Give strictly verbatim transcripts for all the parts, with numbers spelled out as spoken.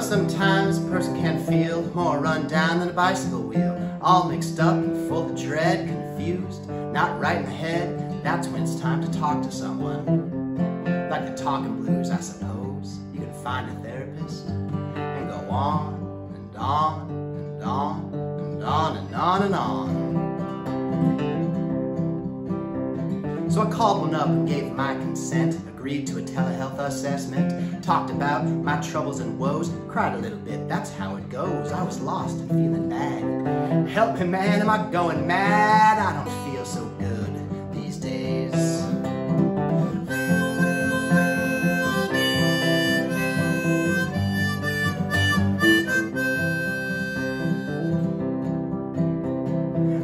know sometimes a person can feel more run down than a bicycle wheel, all mixed up and full of dread, confused, not right in the head. That's when it's time to talk to someone. Like the talking blues, I suppose. You can find a therapist and go on and on and on and on and on and on. So I called one up and gave my consent. Agreed to a telehealth assessment, talked about my troubles and woes, cried a little bit, that's how it goes. I was lost and feeling bad. Help me, man, am I going mad? I don't feel so good these days.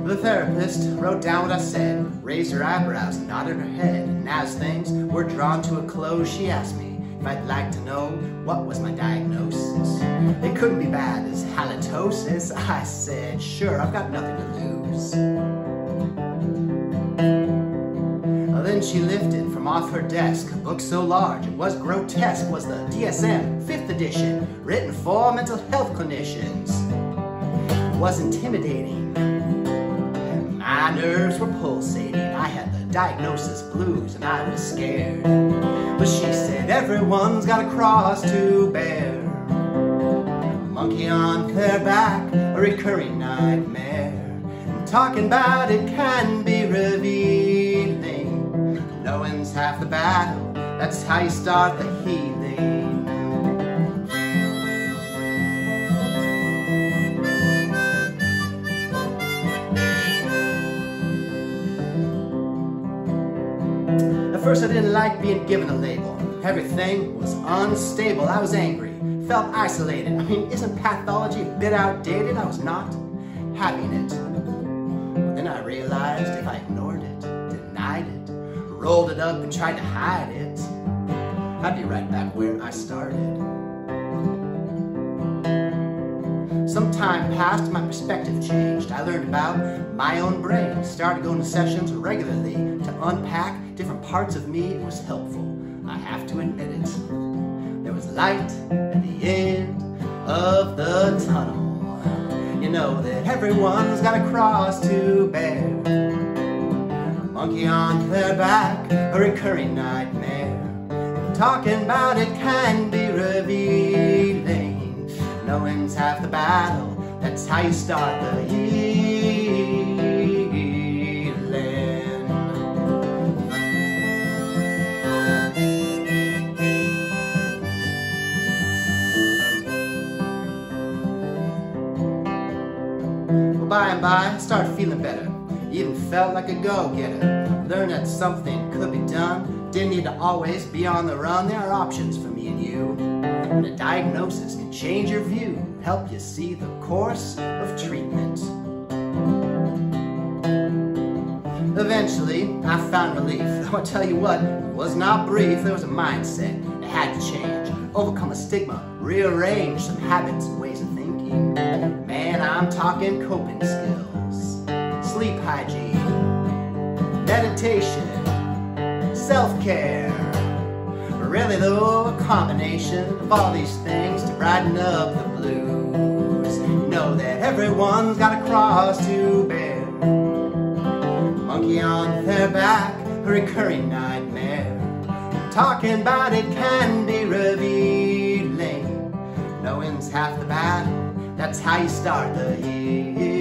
The therapist wrote down what I said, raised her eyebrows, nodded her head, and as things were drawn to a close, she asked me if I'd like to know what was my diagnosis. It couldn't be bad as halitosis. I said, sure, I've got nothing to lose. Then she lifted from off her desk a book so large it was grotesque, was the D S M fifth edition, written for mental health clinicians. It was intimidating. My nerves were pulsating, I had the diagnosis blues and I was scared. But she said, everyone's got a cross to bear. A monkey on their back, a recurring nightmare. And talking about it can be revealing. Knowing's half the battle, that's how you start the healing. First, I didn't like being given a label. Everything was unstable. I was angry, felt isolated. I mean, isn't pathology a bit outdated? I was not having it. But then I realized if I ignored it, denied it, rolled it up and tried to hide it, I'd be right back where I started. Some time passed, my perspective changed. I learned about my own brain, started going to sessions regularly to unpack different parts of me. It was helpful, I have to admit it. There was light at the end of the tunnel. You know that everyone's got a cross to bear. A monkey on their back, a recurring nightmare. Talking about it can be revealing. Knowing's half the battle, that's how you start the heat. By and by, I started feeling better, even felt like a go-getter. Learned that something could be done, didn't need to always be on the run. There are options for me and you, and a diagnosis can change your view, help you see the course of treatment. Eventually, I found relief, though I tell you what, it was not brief. There was a mindset that had to change, overcome a stigma, rearrange some habits and ways of thinking. Man, I'm talking coping skills, sleep hygiene, meditation, self-care. Really though, a combination of all these things to brighten up the blues. You know that everyone's got a cross to bear. Monkey on their back, a recurring nightmare. Talking about it can be revealing. Knowing's half the battle, that's how you start the year.